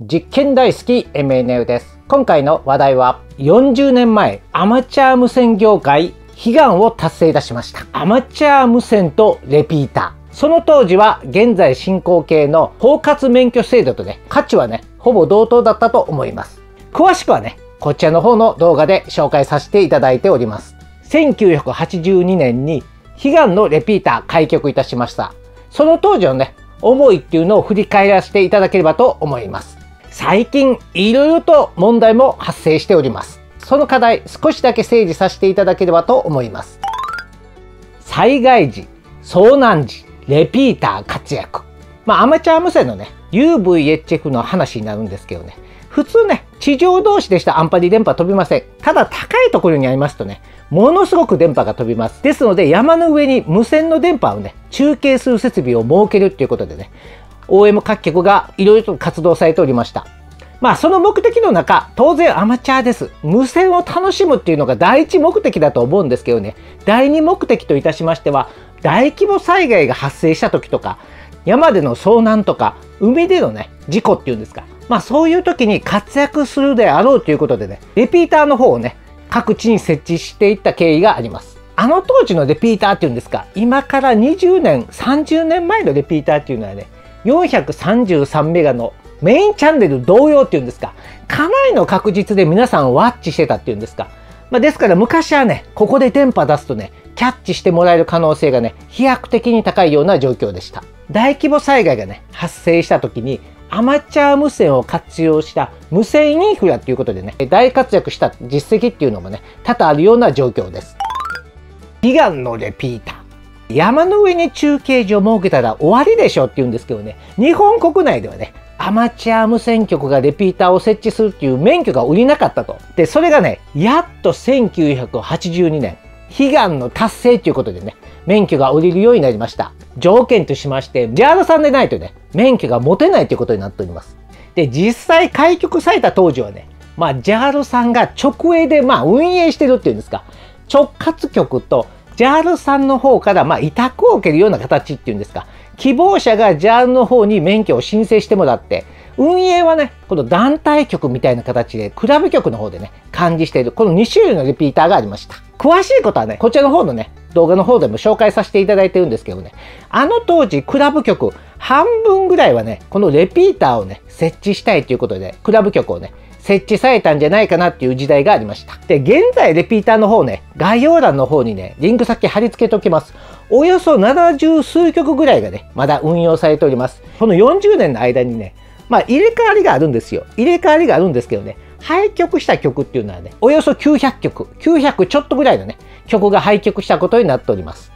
実験大好き MNL です。今回の話題は40年前アマチュア無線業界悲願を達成いたしました。アマチュア無線とレピーター。その当時は現在進行形の包括免許制度とね、価値はね、ほぼ同等だったと思います。詳しくはね、こちらの方の動画で紹介させていただいております。1982年に悲願のレピーター開局いたしました。その当時のね、思いっていうのを振り返らせていただければと思います。最近いろいろと問題も発生しております。その課題少しだけ整理させていただければと思います。災害時、遭難時、レピーター活躍。まあアマチュア無線のね、UVHF の話になるんですけどね。普通ね、地上同士でしたらアンパリ電波飛びません。ただ高いところにありますとね、ものすごく電波が飛びます。ですので山の上に無線の電波をね、中継する設備を設けるっていうことでね、OM 各局がいろいろと活動されておりました。まあその目的の中、当然アマチュアです。無線を楽しむっていうのが第一目的だと思うんですけどね。第二目的といたしましては、大規模災害が発生した時とか、山での遭難とか、海でのね、事故っていうんですか。まあそういう時に活躍するであろうということでね、レピーターの方をね、各地に設置していった経緯があります。あの当時のレピーターっていうんですか、今から20年、30年前のレピーターっていうのはね、433メガのメインチャンネル同様っていうんですか、かなりの確実で皆さんワッチしてたっていうんですか。まあ、ですから昔はね、ここで電波出すとね、キャッチしてもらえる可能性がね、飛躍的に高いような状況でした。大規模災害がね、発生した時に、アマチュア無線を活用した無線インフラということでね、大活躍した実績っていうのもね、多々あるような状況です。悲願のレピーター。山の上に中継所を設けたら終わりでしょって言うんですけどね、日本国内ではね、アマチュア無線局がレピーターを設置するっていう免許が売りなかったと。で、それがね、やっと1982年、悲願の達成ということでね、免許が下りるようになりました。条件としまして、JARL さんでないとね、免許が持てないということになっております。で、実際開局された当時はね、まあ、JARL さんが直営で、まあ、運営してるっていうんですか、直轄局と、JAL さんの方から、まあ、委託を受けるような形っていうんですか。希望者が JAL の方に免許を申請してもらって、運営はね、この団体局みたいな形で、クラブ局の方でね、管理している、この2種類のレピーターがありました。詳しいことはね、こちらの方のね、動画の方でも紹介させていただいてるんですけどね、あの当時、クラブ局、半分ぐらいはね、このレピーターをね、設置したいということで、クラブ局をね、設置されたんじゃないかなっていう時代がありました。で、現在レピーターの方ね、概要欄の方にね、リンク先貼り付けておきます。およそ70数局ぐらいがね、まだ運用されております。この40年の間にね、まあ入れ替わりがあるんですよ。入れ替わりがあるんですけどね、廃局した局っていうのはね、およそ900局、900ちょっとぐらいのね、局が廃局したことになっております。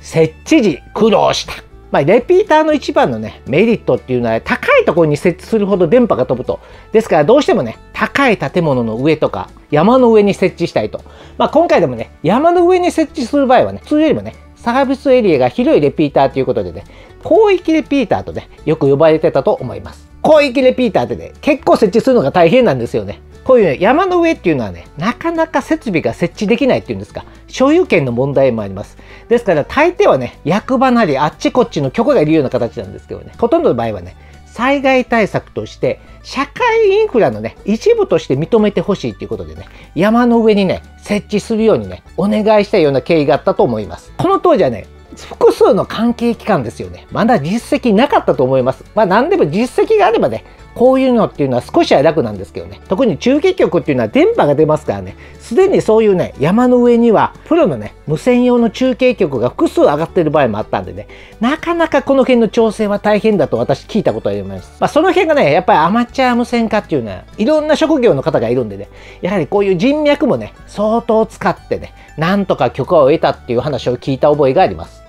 設置時苦労した。まあ、レピーターの一番のね、メリットっていうのは、高いところに設置するほど電波が飛ぶと。ですからどうしてもね、高い建物の上とか、山の上に設置したいと。まあ、今回でもね、山の上に設置する場合はね、普通よりもね、サービスエリアが広いレピーターということでね、広域レピーターとね、よく呼ばれてたと思います。広域レピーターってね、結構設置するのが大変なんですよね。こういうね、山の上っていうのはね、なかなか設備が設置できないっていうんですか、所有権の問題もあります。ですから大抵はね、役場なりあっちこっちの許可がいるような形なんですけどね、ほとんどの場合はね、災害対策として、社会インフラのね、一部として認めてほしいということでね、山の上にね、設置するようにね、お願いしたような経緯があったと思います。この当時はね、複数の関係機関ですよね。まだ実績なかったと思います。まあ何でも実績があればね、こういうのっていうのは少しは楽なんですけどね。特に中継局っていうのは電波が出ますからね、すでにそういうね、山の上にはプロのね、無線用の中継局が複数上がってる場合もあったんでね、なかなかこの辺の調整は大変だと私聞いたことあります。まあその辺がね、やっぱりアマチュア無線化っていうのは、いろんな職業の方がいるんでね、やはりこういう人脈もね、相当使ってね、なんとか許可を得たっていう話を聞いた覚えがあります。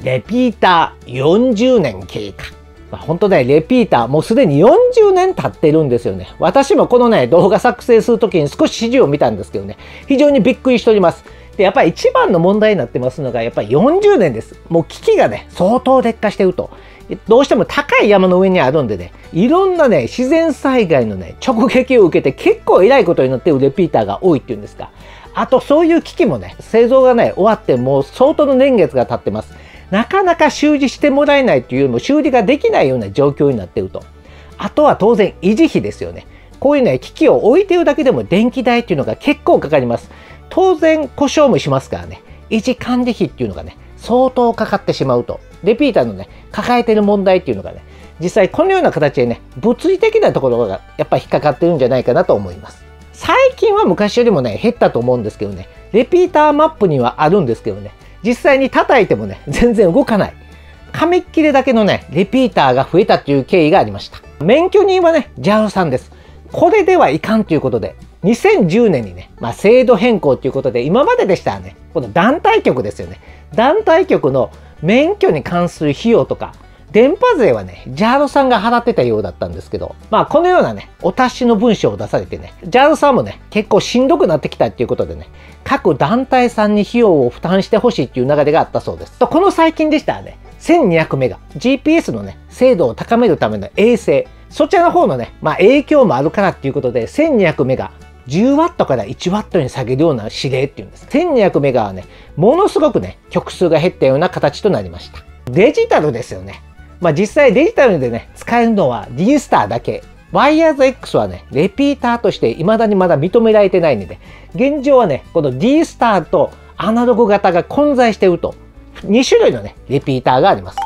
レピーター40年経過。まあ本当ね、レピーター、もうすでに40年経ってるんですよね。私もこのね、動画作成するときに少し指示を見たんですけどね、非常にびっくりしております。で、やっぱり一番の問題になってますのが、やっぱり40年です。もう機器がね、相当劣化してると。どうしても高い山の上にあるんでね、いろんなね、自然災害のね、直撃を受けて結構偉いことになっているレピーターが多いっていうんですか。あと、そういう機器もね、製造がね、終わってもう相当の年月が経ってます。なかなか修理してもらえないというよりも修理ができないような状況になっていると。あとは当然維持費ですよね。こういうね、機器を置いてるだけでも電気代っていうのが結構かかります。当然故障もしますからね、維持管理費っていうのがね、相当かかってしまうと。リピーターのね、抱えてる問題っていうのがね、実際このような形でね、物理的なところがやっぱ引っかかってるんじゃないかなと思います。最近は昔よりもね、減ったと思うんですけどね、リピーターマップにはあるんですけどね、実際に叩いてもね、全然動かない。紙切れだけのね、リピーターが増えたっていう経緯がありました。免許人はね、JAL さんです。これではいかんということで、2010年にね、制度変更ということで、今まででしたらね、この団体局ですよね。団体局の免許に関する費用とか、電波税はね、JAL さんが払ってたようだったんですけど、このようなね、お達しの文書を出されてね、JAL さんもね、結構しんどくなってきたっていうことでね、各団体さんに費用を負担してほしいっていう流れがあったそうです。と、この最近でしたらね、1200メガ、GPS のね、精度を高めるための衛星、そちらの方のね、影響もあるからっていうことで、1200メガ、10ワットから1ワットに下げるような指令っていうんです。1200メガはね、ものすごくね、局数が減ったような形となりました。デジタルですよね。実際デジタルでね、使えるのは D スターだけ。Wire's X はね、レピーターとして未だにまだ認められてないので、現状はね、この D スターとアナログ型が混在していると、2種類のね、レピーターがあります。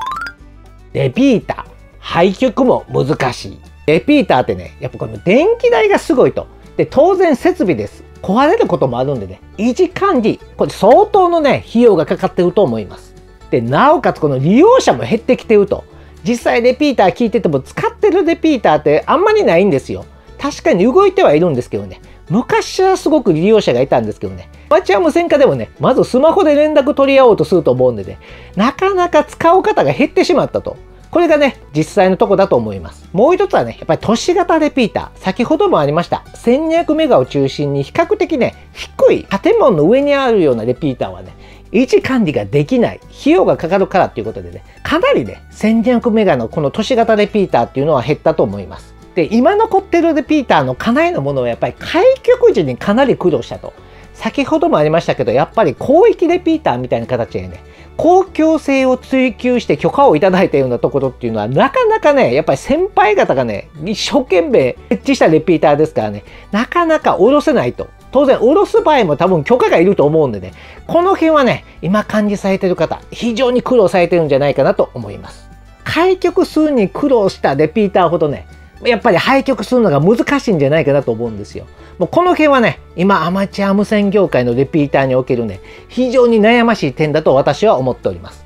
レピーター。廃局も難しい。レピーターってね、やっぱこの電気代がすごいと。で、当然設備です。壊れることもあるんでね、維持管理、これ相当のね、費用がかかってると思います。で、なおかつこの利用者も減ってきてると。実際レピーター聞いてても使ってるレピーターってあんまりないんですよ。確かに動いてはいるんですけどね。昔はすごく利用者がいたんですけどね。町は無線化でもね、まずスマホで連絡取り合おうとすると思うんでね、なかなか使う方が減ってしまったと。これがね、実際のとこだと思います。もう一つはね、やっぱり都市型レピーター。先ほどもありました。1200メガを中心に比較的ね、低い建物の上にあるようなレピーターはね、維持管理ができない。費用がかかるからっていうことでね、かなりね、1200メガのこの都市型レピーターっていうのは減ったと思います。で、今残ってるレピーターのかなりのものはやっぱり開局時にかなり苦労したと。先ほどもありましたけど、やっぱり広域レピーターみたいな形でね、公共性を追求して許可をいただいたようなところっていうのは、なかなかね、やっぱり先輩方がね、一生懸命設置したレピーターですからね、なかなか下ろせないと。当然、下ろす場合も多分許可がいると思うんでね、この辺はね、今管理されてる方、非常に苦労されてるんじゃないかなと思います。開局数に苦労したレピーターほどね、やっぱり廃局するのが難しいんじゃないかなと思うんですよ。もうこの辺はね、今アマチュア無線業界のレピーターにおけるね、非常に悩ましい点だと私は思っております。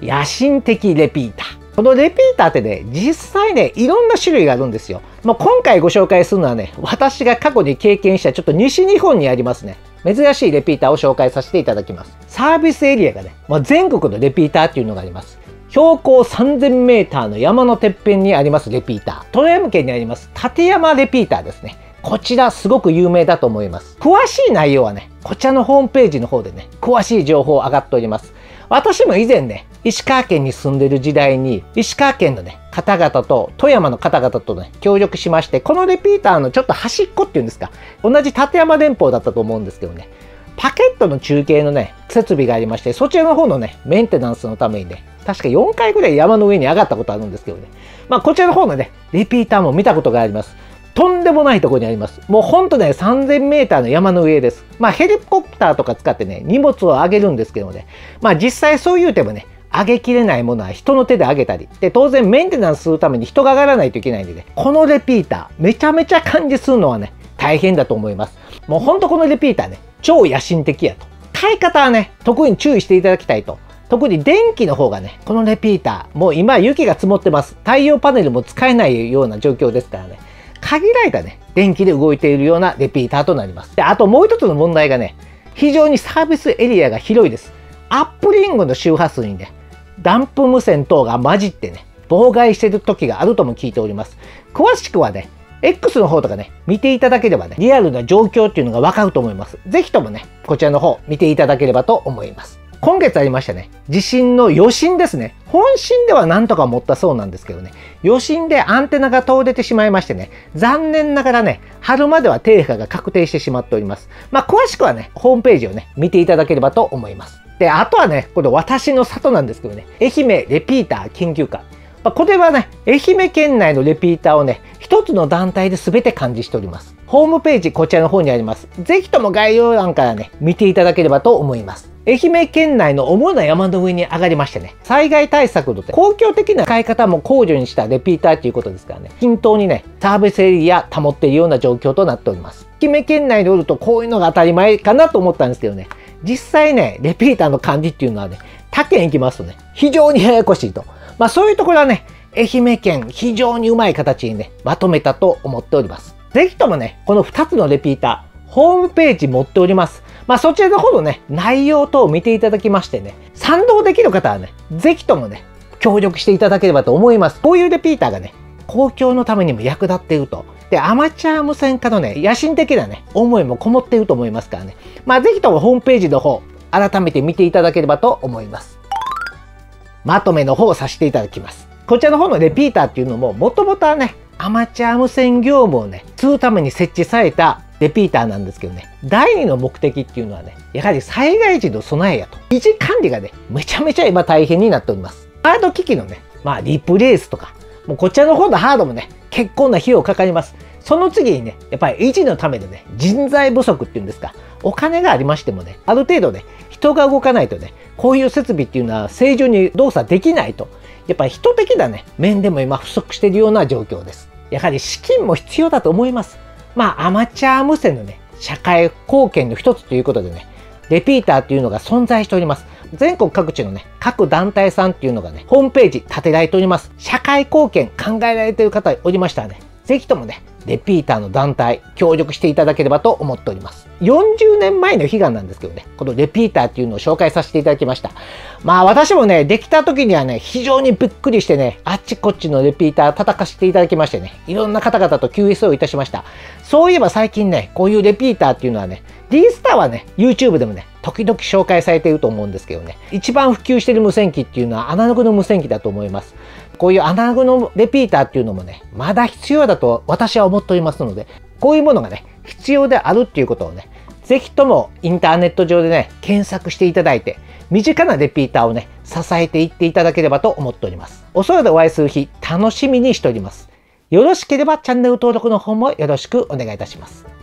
野心的レピーター。このレピーターってね、実際ね、いろんな種類があるんですよ。今回ご紹介するのはね、私が過去に経験したちょっと西日本にありますね、珍しいレピーターを紹介させていただきます。サービスエリアがね、全国のレピーターっていうのがあります。標高 3000メーターの山のてっぺんにありますレピーター。富山県にあります立山レピーターですね。こちらすごく有名だと思います。詳しい内容はね、こちらのホームページの方でね、詳しい情報上がっております。私も以前ね、石川県に住んでる時代に、石川県のね、方々と富山の方々とね、協力しまして、このレピーターのちょっと端っこっていうんですか、同じ立山連峰だったと思うんですけどね、パケットの中継のね、設備がありまして、そちらの方のね、メンテナンスのためにね、確か4回ぐらい山の上に上がったことあるんですけどね。こちらの方のね、レピーターも見たことがあります。とんでもないところにあります。もうほんとね、3000メーターの山の上です。ヘリコプターとか使ってね、荷物を上げるんですけどね。実際そう言うてもね、上げきれないものは人の手で上げたり。で、当然メンテナンスするために人が上がらないといけないんでね。このレピーター、めちゃめちゃ管理するのはね、大変だと思います。もうほんとこのレピーターね、超野心的やと。買い方はね、特に注意していただきたいと。特に電気の方がね、このレピーター、もう今雪が積もってます。太陽パネルも使えないような状況ですからね、限られたね、電気で動いているようなレピーターとなります。で、あともう一つの問題がね、非常にサービスエリアが広いです。アップリングの周波数にね、ダンプ無線等が混じってね、妨害している時があるとも聞いております。詳しくはね、X の方とかね、見ていただければね、リアルな状況っていうのがわかると思います。ぜひともね、こちらの方見ていただければと思います。今月ありましたね、地震の余震ですね。本震ではなんとか持ったそうなんですけどね、余震でアンテナが倒れてしまいましてね、残念ながらね、春までは停波が確定してしまっております。詳しくはね、ホームページをね、見ていただければと思います。で、あとはね、この私の里なんですけどね、愛媛レピーター研究会。まあ、これはね、愛媛県内のレピーターをね、一つの団体で全て管理しております。ホームページ、こちらの方にあります。ぜひとも概要欄からね、見ていただければと思います。愛媛県内の主な山の上に上がりましてね、災害対策の公共的な使い方も考慮にしたレピーターということですからね、均等にね、サービスエリア保っているような状況となっております。愛媛県内におるとこういうのが当たり前かなと思ったんですけどね、実際ね、レピーターの管理っていうのはね、他県行きますとね、非常にややこしいと。まあそういうところはね、愛媛県非常にうまい形にね、まとめたと思っております。ぜひともね、この2つのレピーター、ホームページ持っております。まあそちらの方のね、内容等を見ていただきましてね、賛同できる方はね、ぜひともね、協力していただければと思います。こういうレピーターがね、公共のためにも役立っていると。で、アマチュア無線化のね、野心的なね、思いもこもっていると思いますからね。まあぜひともホームページの方、改めて見ていただければと思います。まとめの方をさせていただきます。こちらの方のレピーターっていうのも、もともとはね、アマチュア無線業務をね、するために設置されたレピーターなんですけどね、第2の目的っていうのはね、やはり災害時の備えやと。維持管理がね、めちゃめちゃ今大変になっております。ハード機器のね、まあリプレイスとか、もうこちらの方のハードもね、結構な費用かかります。その次にね、やっぱり維持のためでね、人材不足っていうんですか、お金がありましてもね、ある程度ね、人が動かないとね、こういう設備っていうのは正常に動作できないと。やっぱり人的なね、面でも今不足しているような状況です。やはり資金も必要だと思います。まあ、アマチュア無線のね、社会貢献の一つということでね、レピーターっていうのが存在しております。全国各地のね、各団体さんっていうのがね、ホームページ立てられております。社会貢献考えられている方おりましたらね、ぜひともね、レピーターの団体、協力していただければと思っております。40年前の悲願なんですけどね、このレピーターっていうのを紹介させていただきました。まあ私もね、できた時にはね、非常にびっくりしてね、あっちこっちのレピーター叩かせていただきましてね、いろんな方々と QS をいたしました。そういえば最近ね、こういうレピーターっていうのはね、D スターはね、YouTube でもね、時々紹介されていると思うんですけどね、一番普及している無線機っていうのはアナログの無線機だと思います。こういうアナログのレピーターっていうのもね、まだ必要だと私は思っておりますので、こういうものがね、必要であるっていうことをね、ぜひともインターネット上でね、検索していただいて、身近なレピーターをね、支えていっていただければと思っております。おそらくお会いする日、楽しみにしております。よろしければチャンネル登録の方もよろしくお願いいたします。